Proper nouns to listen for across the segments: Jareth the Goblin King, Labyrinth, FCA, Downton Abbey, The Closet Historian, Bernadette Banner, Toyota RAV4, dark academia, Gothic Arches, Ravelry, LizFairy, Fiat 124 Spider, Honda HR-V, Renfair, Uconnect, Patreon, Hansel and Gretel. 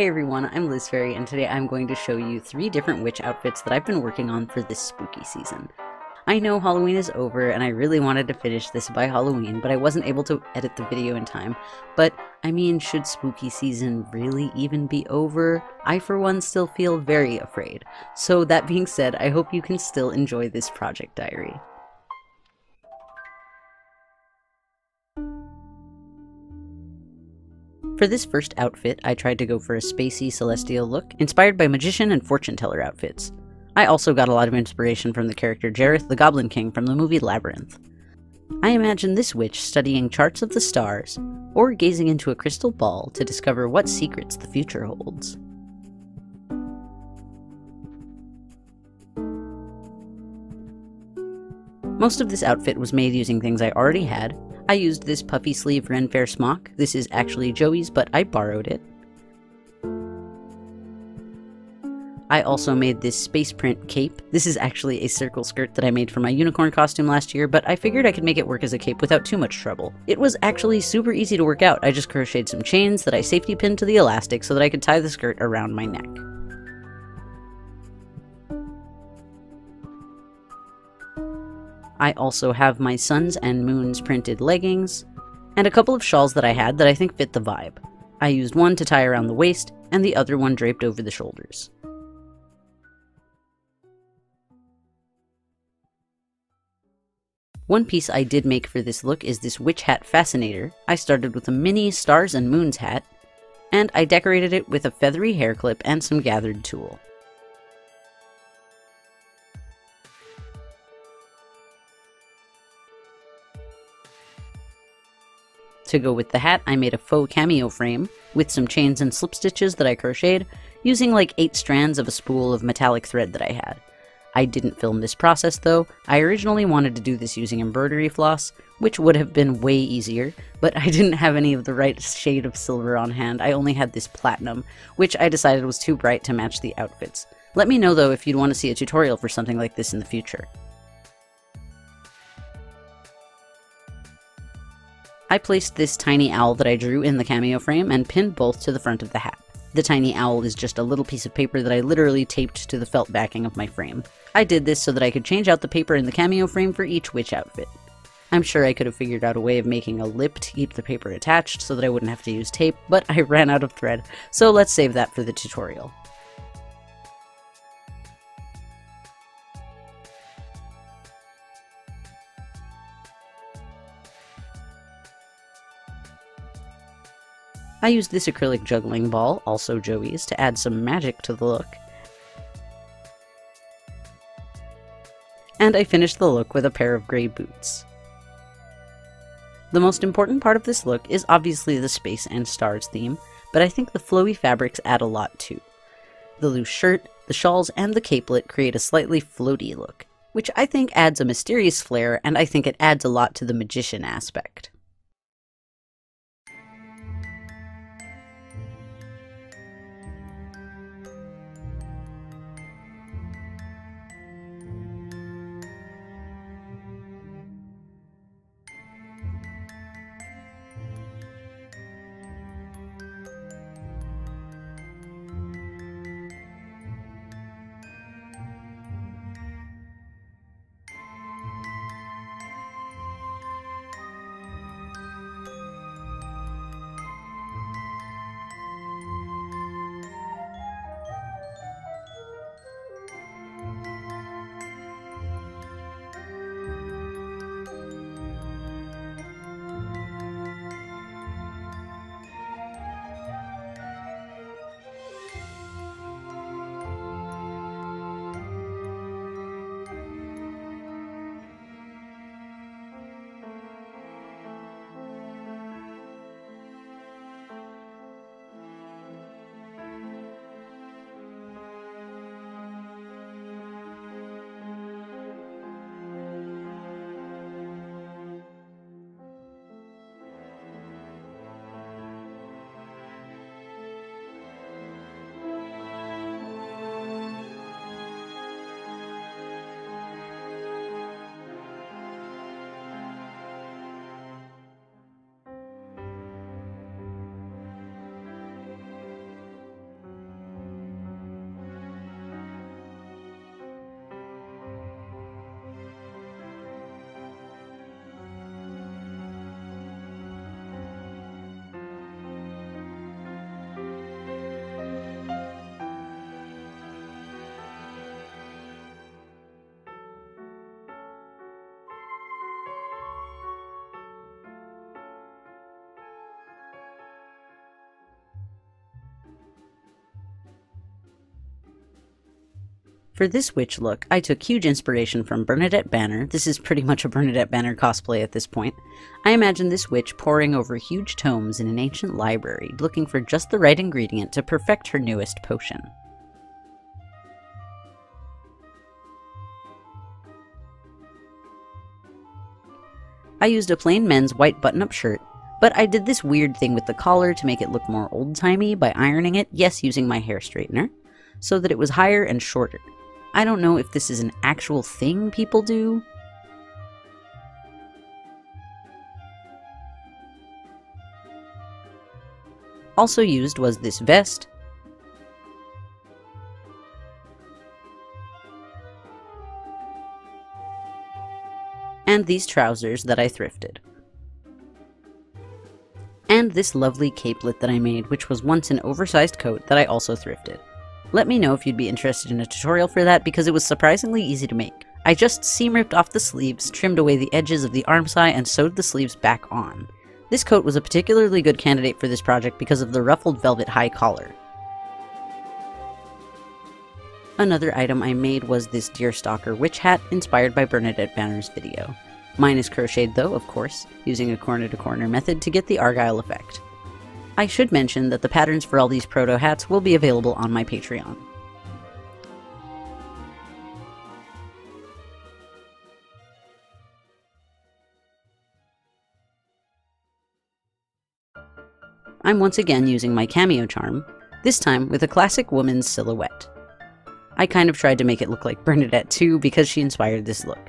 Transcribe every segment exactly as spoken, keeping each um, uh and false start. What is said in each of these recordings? Hey everyone, I'm LizFairy, and today I'm going to show you three different witch outfits that I've been working on for this spooky season. I know Halloween is over, and I really wanted to finish this by Halloween, but I wasn't able to edit the video in time. But, I mean, should spooky season really even be over? I for one still feel very afraid. So that being said, I hope you can still enjoy this project diary. For this first outfit, I tried to go for a spacey celestial look, inspired by magician and fortune teller outfits. I also got a lot of inspiration from the character Jareth the Goblin King from the movie Labyrinth. I imagine this witch studying charts of the stars, or gazing into a crystal ball to discover what secrets the future holds. Most of this outfit was made using things I already had. I used this puffy sleeve Renfair smock. This is actually Joey's, but I borrowed it. I also made this space print cape. This is actually a circle skirt that I made for my unicorn costume last year, but I figured I could make it work as a cape without too much trouble. It was actually super easy to work out. I just crocheted some chains that I safety pinned to the elastic so that I could tie the skirt around my neck. I also have my suns and moons printed leggings, and a couple of shawls that I had that I think fit the vibe. I used one to tie around the waist, and the other one draped over the shoulders. One piece I did make for this look is this witch hat fascinator. I started with a mini stars and moons hat, and I decorated it with a feathery hair clip and some gathered tulle. To go with the hat, I made a faux cameo frame with some chains and slip stitches that I crocheted, using like eight strands of a spool of metallic thread that I had. I didn't film this process though. I originally wanted to do this using embroidery floss, which would have been way easier, but I didn't have any of the right shade of silver on hand. I only had this platinum, which I decided was too bright to match the outfits. Let me know though if you'd want to see a tutorial for something like this in the future. I placed this tiny owl that I drew in the cameo frame and pinned both to the front of the hat. The tiny owl is just a little piece of paper that I literally taped to the felt backing of my frame. I did this so that I could change out the paper in the cameo frame for each witch outfit. I'm sure I could have figured out a way of making a lip to keep the paper attached so that I wouldn't have to use tape, but I ran out of thread, so let's save that for the tutorial. I used this acrylic juggling ball, also Joey's, to add some magic to the look. And I finished the look with a pair of grey boots. The most important part of this look is obviously the space and stars theme, but I think the flowy fabrics add a lot too. The loose shirt, the shawls, and the capelet create a slightly floaty look, which I think adds a mysterious flair, and I think it adds a lot to the magician aspect. For this witch look, I took huge inspiration from Bernadette Banner. This is pretty much a Bernadette Banner cosplay at this point. I imagine this witch poring over huge tomes in an ancient library, looking for just the right ingredient to perfect her newest potion. I used a plain men's white button-up shirt, but I did this weird thing with the collar to make it look more old-timey by ironing it, yes, using my hair straightener, so that it was higher and shorter. I don't know if this is an actual thing people do. Also used was this vest, and these trousers that I thrifted. And this lovely capelet that I made, which was once an oversized coat that I also thrifted. Let me know if you'd be interested in a tutorial for that, because it was surprisingly easy to make. I just seam ripped off the sleeves, trimmed away the edges of the arm side, and sewed the sleeves back on. This coat was a particularly good candidate for this project because of the ruffled velvet high collar. Another item I made was this deerstalker witch hat inspired by Bernadette Banner's video. Mine is crocheted though, of course, using a corner-to-corner method to get the Argyle effect. I should mention that the patterns for all these proto hats will be available on my Patreon. I'm once again using my cameo charm, this time with a classic woman's silhouette. I kind of tried to make it look like Bernadette too, because she inspired this look.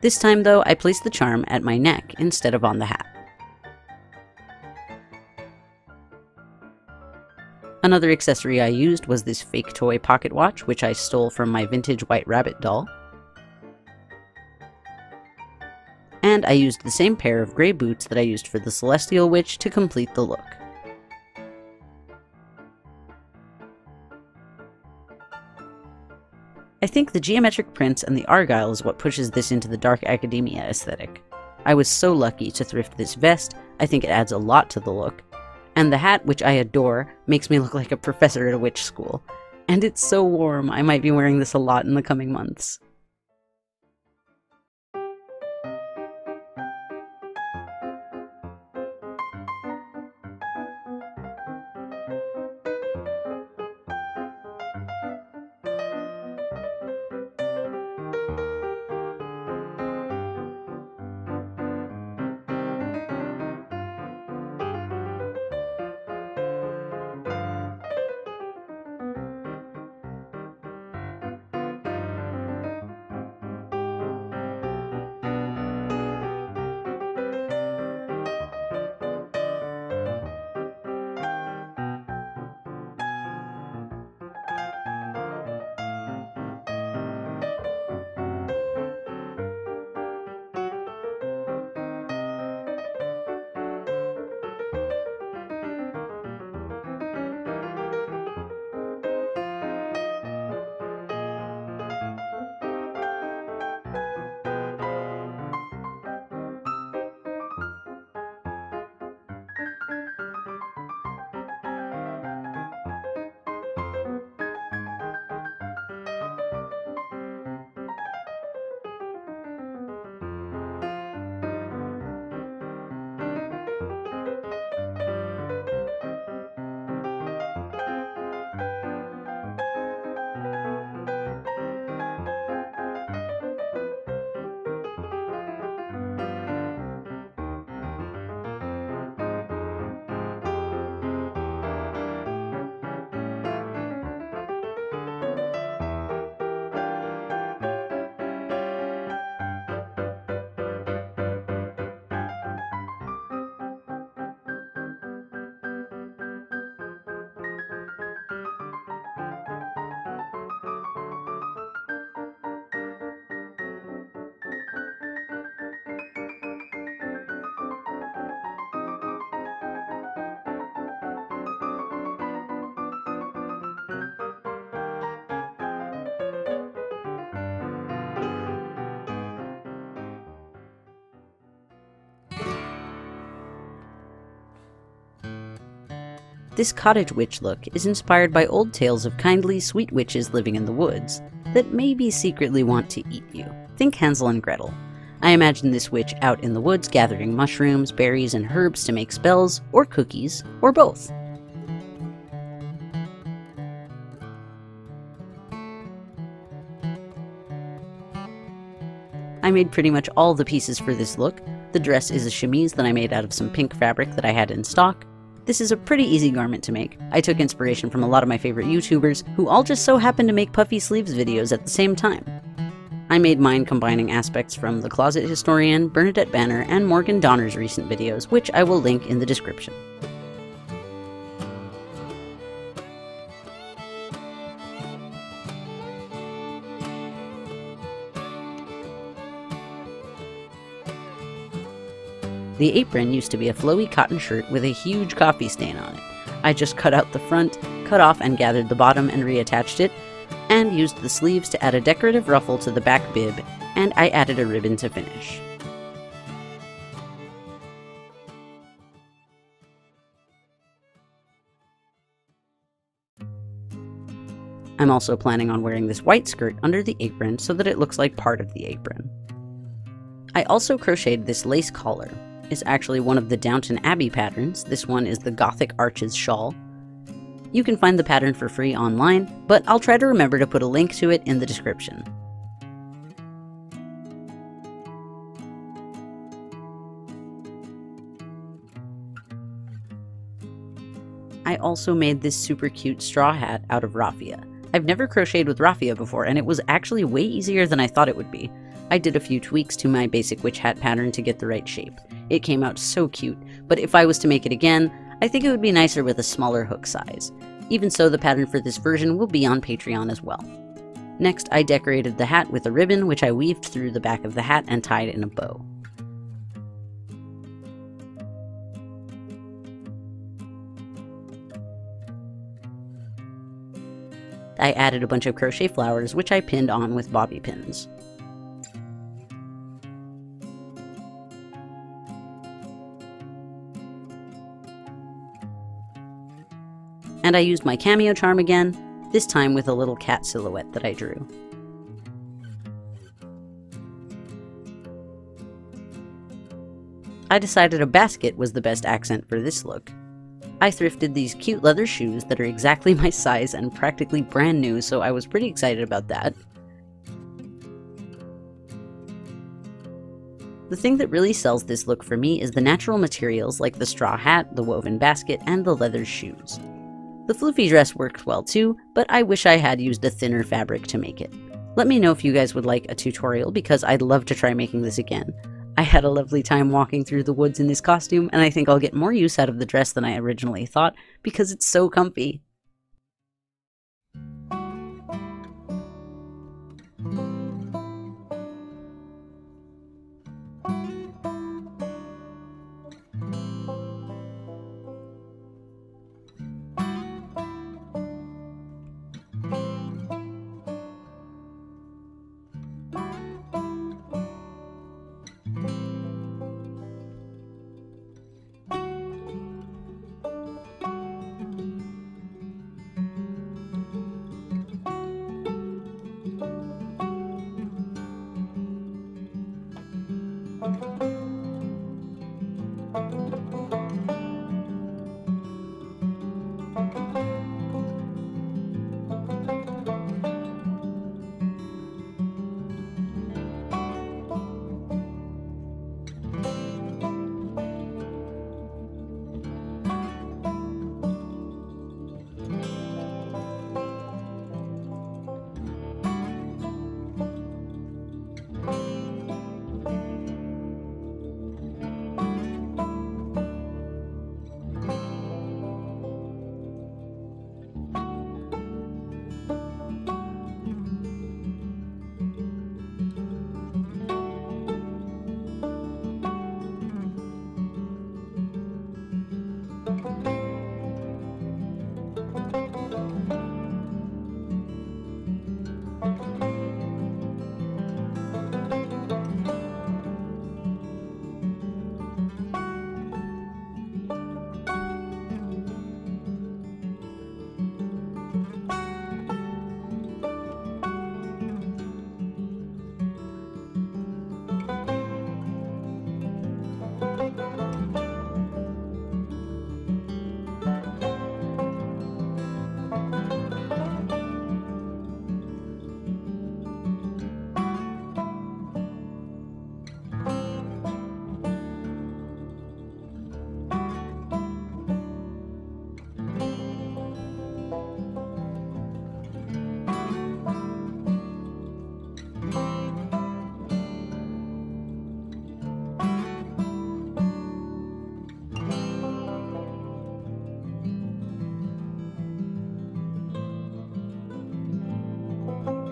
This time though, I placed the charm at my neck instead of on the hat. Another accessory I used was this fake toy pocket watch, which I stole from my vintage White Rabbit doll. And I used the same pair of grey boots that I used for the Celestial Witch to complete the look. I think the geometric prints and the Argyle is what pushes this into the dark academia aesthetic. I was so lucky to thrift this vest, I think it adds a lot to the look, and the hat, which I adore, makes me look like a professor at a witch school. And it's so warm, I might be wearing this a lot in the coming months. This cottage witch look is inspired by old tales of kindly, sweet witches living in the woods, that maybe secretly want to eat you. Think Hansel and Gretel. I imagine this witch out in the woods gathering mushrooms, berries, and herbs to make spells, or cookies, or both. I made pretty much all the pieces for this look. The dress is a chemise that I made out of some pink fabric that I had in stock. This is a pretty easy garment to make. I took inspiration from a lot of my favorite YouTubers, who all just so happened to make puffy sleeves videos at the same time. I made mine combining aspects from The Closet Historian, Bernadette Banner, and Morgan Donner's recent videos, which I will link in the description. The apron used to be a flowy cotton shirt with a huge coffee stain on it. I just cut out the front, cut off and gathered the bottom and reattached it, and used the sleeves to add a decorative ruffle to the back bib, and I added a ribbon to finish. I'm also planning on wearing this white skirt under the apron so that it looks like part of the apron. I also crocheted this lace collar. It's actually one of the Downton Abbey patterns. This one is the Gothic Arches shawl. You can find the pattern for free online, but I'll try to remember to put a link to it in the description. I also made this super cute straw hat out of raffia. I've never crocheted with raffia before, and it was actually way easier than I thought it would be. I did a few tweaks to my basic witch hat pattern to get the right shape. It came out so cute, but if I was to make it again, I think it would be nicer with a smaller hook size. Even so, the pattern for this version will be on Patreon as well. Next, I decorated the hat with a ribbon, which I weaved through the back of the hat and tied in a bow. I added a bunch of crochet flowers, which I pinned on with bobby pins. And I used my cameo charm again, this time with a little cat silhouette that I drew. I decided a basket was the best accent for this look. I thrifted these cute leather shoes that are exactly my size and practically brand new, so I was pretty excited about that. The thing that really sells this look for me is the natural materials like the straw hat, the woven basket, and the leather shoes. The floofy dress worked well too, but I wish I had used a thinner fabric to make it. Let me know if you guys would like a tutorial because I'd love to try making this again. I had a lovely time walking through the woods in this costume, and I think I'll get more use out of the dress than I originally thought because it's so comfy.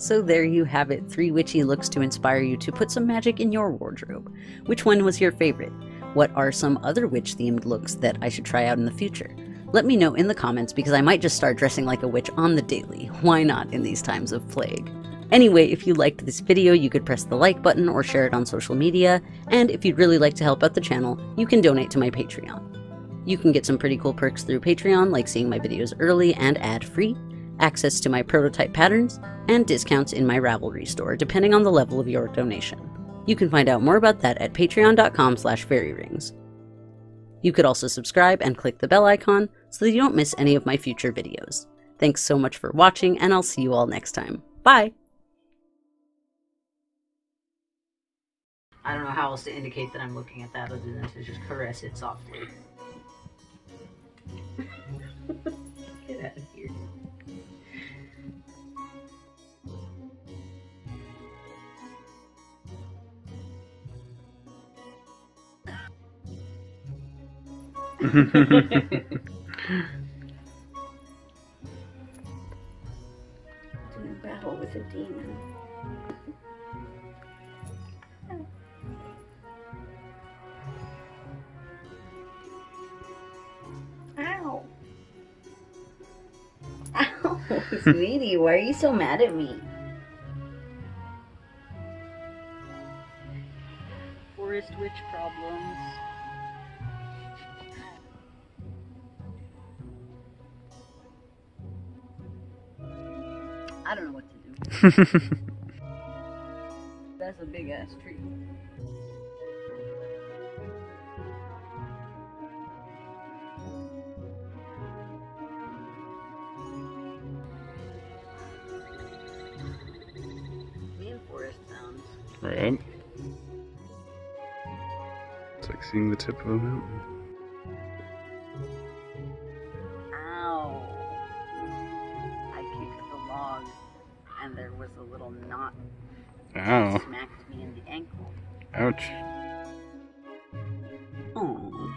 So there you have it, three witchy looks to inspire you to put some magic in your wardrobe. Which one was your favorite? What are some other witch-themed looks that I should try out in the future? Let me know in the comments, because I might just start dressing like a witch on the daily. Why not in these times of plague? Anyway, if you liked this video, you could press the like button or share it on social media, and if you'd really like to help out the channel, you can donate to my Patreon. You can get some pretty cool perks through Patreon, like seeing my videos early and ad-free, access to my prototype patterns, and discounts in my Ravelry store, depending on the level of your donation. You can find out more about that at patreon dot com slash fairyrings. You could also subscribe and click the bell icon so that you don't miss any of my future videos. Thanks so much for watching, and I'll see you all next time. Bye! I don't know how else to indicate that I'm looking at that other than to just caress it softly. Get out of here. Doing battle with a demon. Ow. Ow, sweetie, why are you so mad at me? Forest witch problems. I don't know what to do. That's a big ass tree. Mean forest sounds. Right. It's like seeing the tip of a mountain. And there was a little knot that smacked me in the ankle. Ouch. Aww.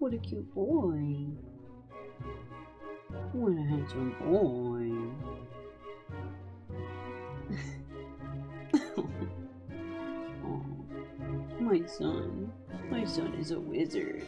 What a cute boy. What a handsome boy. Aww. My son. My son is a wizard.